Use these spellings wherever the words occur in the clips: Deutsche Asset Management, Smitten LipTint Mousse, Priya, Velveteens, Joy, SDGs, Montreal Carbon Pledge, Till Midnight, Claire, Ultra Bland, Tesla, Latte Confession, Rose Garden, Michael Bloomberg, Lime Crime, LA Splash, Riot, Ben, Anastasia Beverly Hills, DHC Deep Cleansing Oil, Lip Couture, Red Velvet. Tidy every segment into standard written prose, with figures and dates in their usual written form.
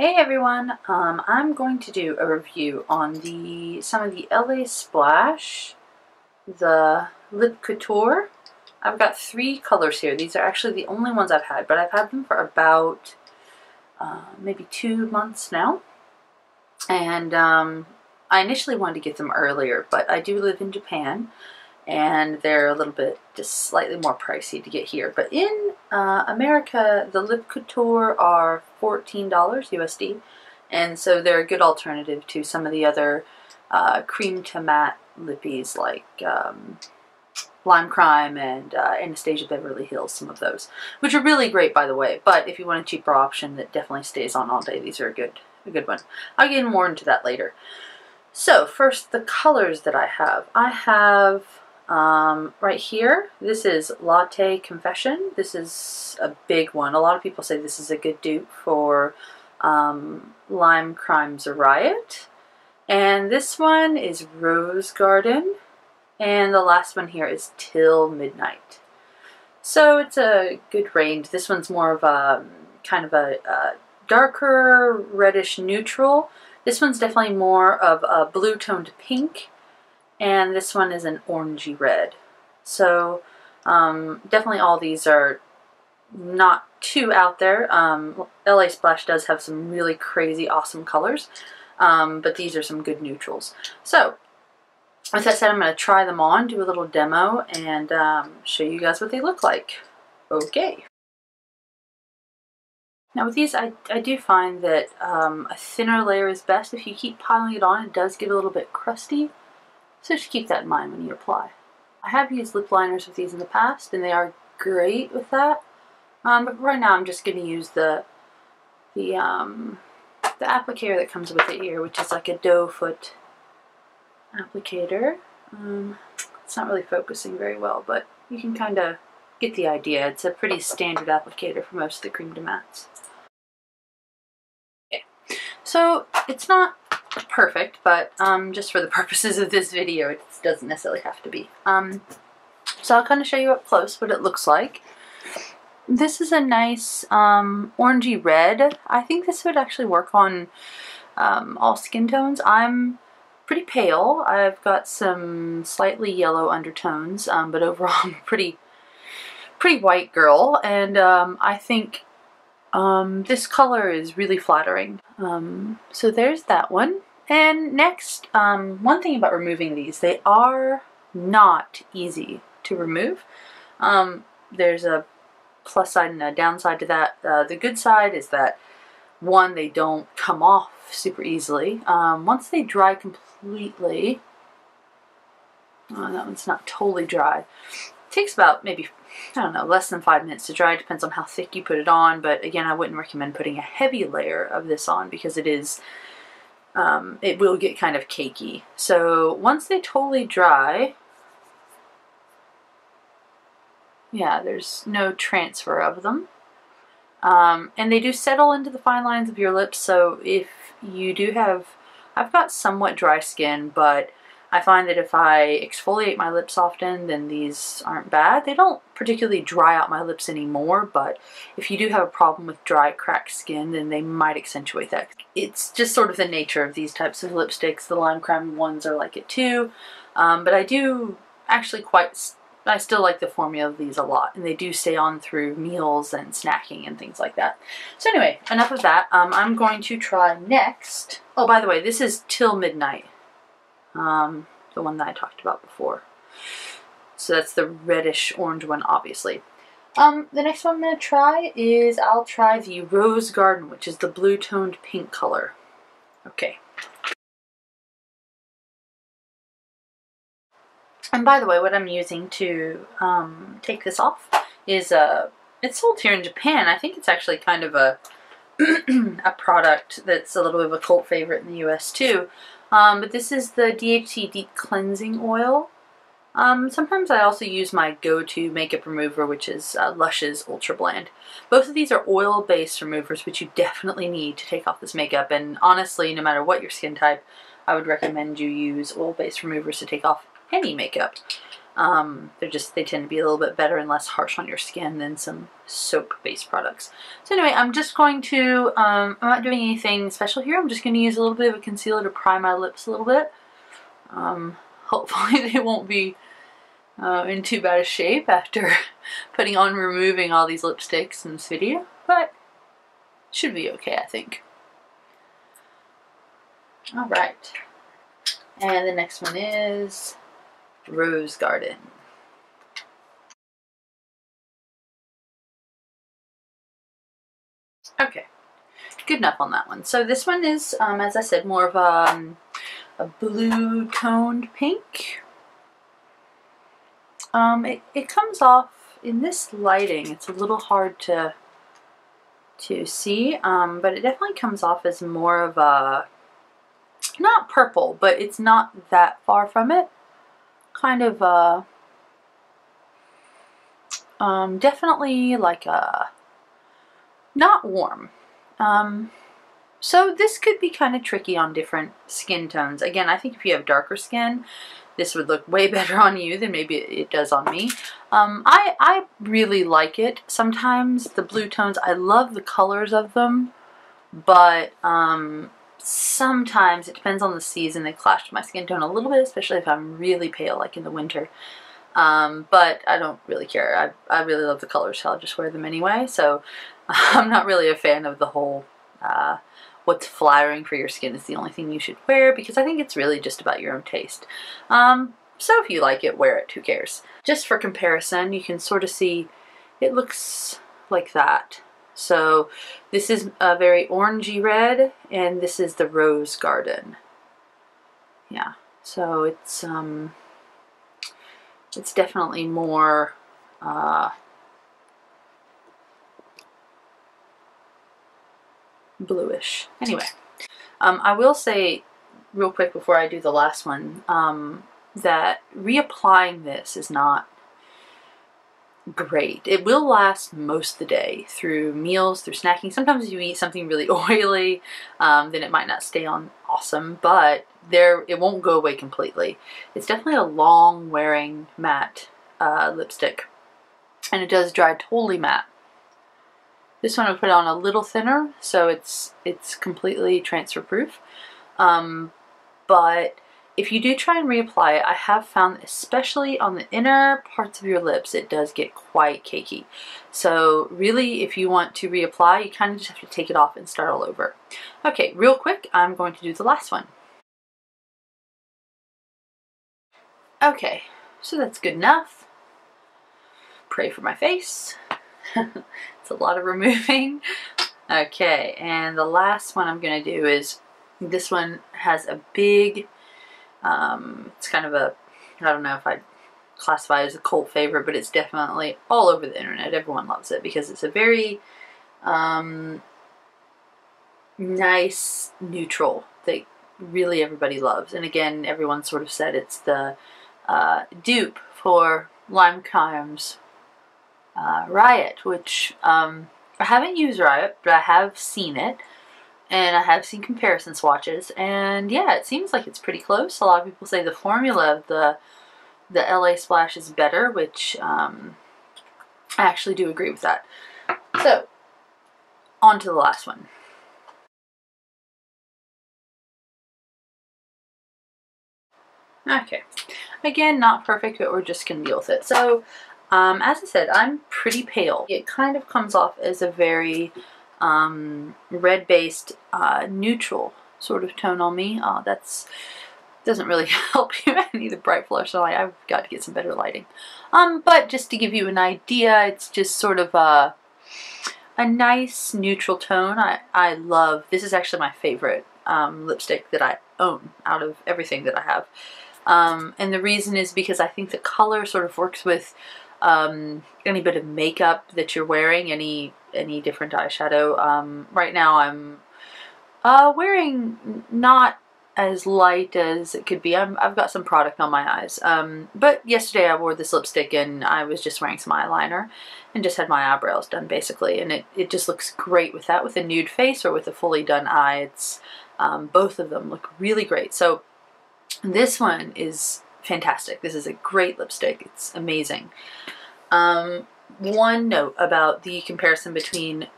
Hey everyone, I'm going to do a review on some of the LA Splash, the Lip Couture. I've got three colors here. These are actually the only ones I've had, but I've had them for about maybe 2 months now. And I initially wanted to get them earlier, but I do live in Japan, and they're a little bit just slightly more pricey to get here. But in America, the Lip Couture are $14 USD, and so they're a good alternative to some of the other cream to matte lippies like Lime Crime and Anastasia Beverly Hills, some of those, which are really great, by the way. But if you want a cheaper option that definitely stays on all day, these are a good one. I'll get more into that later. So first, the colors that I have. I have right here, this is Latte Confession. This is a big one. A lot of people say this is a good dupe for Lime Crime's Riot. And this one is Rose Garden. And the last one here is Till Midnight. So it's a good range. This one's more of a kind of a darker reddish neutral. This one's definitely more of a blue toned pink, and this one is an orangey red. So definitely all these are not too out there. LA Splash does have some really crazy awesome colors, but these are some good neutrals. So with that said, I'm going to try them on, do a little demo, and show you guys what they look like. Okay. Now with these, I do find that a thinner layer is best. If you keep piling it on, it does get a little bit crusty, so just keep that in mind when you apply. I have used lip liners with these in the past, and they are great with that. But right now I'm just going to use the applicator that comes with it here, which is like a doe foot applicator. It's not really focusing very well, but you can kind of get the idea. It's a pretty standard applicator for most of the cream de mattes. Okay. So it's not perfect, but just for the purposes of this video, it doesn't necessarily have to be. So I'll kind of show you up close what it looks like. This is a nice orangey red. I think this would actually work on all skin tones. I'm pretty pale. I've got some slightly yellow undertones, but overall I'm pretty white girl, and I think this color is really flattering. So there's that one. And next, one thing about removing these, they are not easy to remove. There's a plus side and a downside to that. The good side is that, one, they don't come off super easily. Once they dry completely, that one's not totally dry. Takes about maybe, I don't know, less than 5 minutes to dry. It depends on how thick you put it on, but again, I wouldn't recommend putting a heavy layer of this on because it is, it will get kind of cakey. So once they totally dry, yeah, there's no transfer of them. And they do settle into the fine lines of your lips, so if you do have, I've got somewhat dry skin, but I find that if I exfoliate my lips often, then these aren't bad. They don't particularly dry out my lips anymore, but if you do have a problem with dry, cracked skin, then they might accentuate that. It's just sort of the nature of these types of lipsticks. The Lime Crime ones are like it too, but I do actually I still like the formula of these a lot, and they do stay on through meals and snacking and things like that. So anyway, enough of that. I'm going to try next. Oh, by the way, this is Till Midnight. The one that I talked about before. So that's the reddish orange one, obviously. The next one I'm going to try is, I'll try the Rose Garden, which is the blue toned pink color. Okay. And by the way, what I'm using to take this off is, it's sold here in Japan. I think it's actually kind of a product that's a little bit of a cult favorite in the US too. But this is the DHC Deep Cleansing Oil. Sometimes I also use my go-to makeup remover, which is Lush's Ultra Bland. Both of these are oil-based removers, which you definitely need to take off this makeup. And honestly, no matter what your skin type, I would recommend you use oil-based removers to take off any makeup. They tend to be a little bit better and less harsh on your skin than some soap-based products. So anyway, I'm just going to, I'm not doing anything special here. I'm just going to use a little bit of a concealer to prime my lips a little bit. Hopefully they won't be in too bad a shape after putting on removing all these lipsticks in this video, but should be okay, I think. Alright, and the next one is Rose Garden. Okay, good enough on that one. So this one is, as I said, more of a blue toned pink. It comes off in this lighting. It's a little hard to see, but it definitely comes off as more of a, not purple, but it's not that far from it. Kind of a, definitely like a, not warm. So this could be kind of tricky on different skin tones. Again, I think if you have darker skin, this would look way better on you than maybe it does on me. I really like it. Sometimes the blue tones, I love the colors of them, but sometimes, it depends on the season, they clash with my skin tone a little bit, especially if I'm really pale, like in the winter. But I don't really care. I really love the colors, so I'll just wear them anyway. So I'm not really a fan of the whole what's flattering for your skin is the only thing you should wear, because I think it's really just about your own taste. So if you like it, wear it, who cares? Just for comparison, you can sort of see it looks like that. So this is a very orangey red, and this is the Rose Garden. Yeah, so it's definitely more bluish. Anyway, I will say real quick before I do the last one that reapplying this is not great. It will last most of the day through meals, through snacking. Sometimes if you eat something really oily, then it might not stay on awesome, but it won't go away completely. It's definitely a long wearing matte lipstick, and it does dry totally matte. This one I put on a little thinner, so it's completely transfer proof. But if you do try and reapply it, I have found especially on the inner parts of your lips, it does get quite cakey. So really, if you want to reapply, you kind of just have to take it off and start all over. Okay, real quick, I'm going to do the last one. Okay, so that's good enough. Pray for my face. It's a lot of removing. Okay, and the last one I'm going to do is, this one has a big, it's kind of a, I don't know if I'd classify it as a cult favorite, but it's definitely all over the internet. Everyone loves it because it's a very nice neutral that really everybody loves. And again, everyone sort of said it's the dupe for Lime Crime's Riot, which I haven't used Riot, but I have seen it. And I have seen comparison swatches, and yeah, it seems like it's pretty close. A lot of people say the formula of the LA Splash is better, which I actually do agree with that. So, on to the last one. Okay, again, not perfect, but we're just gonna deal with it. So, as I said, I'm pretty pale. It kind of comes off as a very red-based neutral sort of tone on me. That's doesn't really help you any, the bright flush. So I've got to get some better lighting. But just to give you an idea, it's just sort of a nice neutral tone. I love, this is actually my favorite lipstick that I own out of everything that I have. And the reason is because I think the color sort of works with any bit of makeup that you're wearing, any different eyeshadow. Right now I'm wearing not as light as it could be. I've got some product on my eyes, but yesterday I wore this lipstick and I was just wearing some eyeliner and just had my eyebrows done basically, and it just looks great with that, with a nude face or with a fully done eye. It's both of them look really great. So this one is fantastic. This is a great lipstick. It's amazing. One note about the comparison between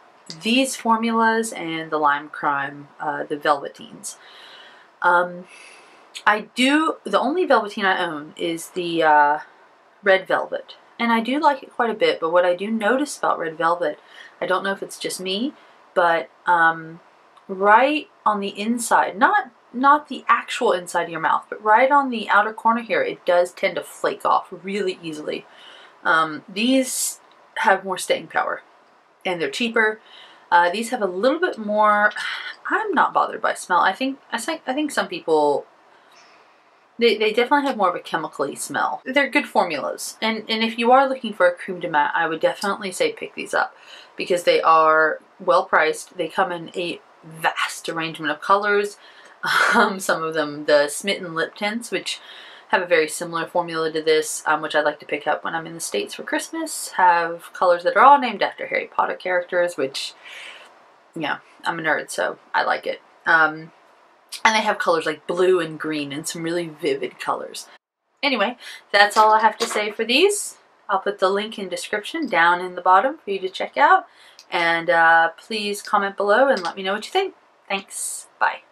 these formulas and the Lime Crime, the Velveteens. The only Velveteen I own is the Red Velvet, and I do like it quite a bit, but what I do notice about Red Velvet, I don't know if it's just me, but right on the inside, not the actual inside of your mouth, but right on the outer corner here, it does tend to flake off really easily. These have more staying power, and they're cheaper. These have a little bit more. I'm not bothered by smell. I think some people, they definitely have more of a chemically smell. They're good formulas, and if you are looking for a creme de matte, I would definitely say pick these up because they are well priced. They come in a vast arrangement of colors. Some of them, the Smitten lip tints, which have a very similar formula to this, which I'd like to pick up when I'm in the States for Christmas, have colors that are all named after Harry Potter characters, which, yeah, I'm a nerd, so I like it. And they have colors like blue and green and some really vivid colors. Anyway, that's all I have to say for these. I'll put the link in description down in the bottom for you to check out. And please comment below and let me know what you think. Thanks. Bye.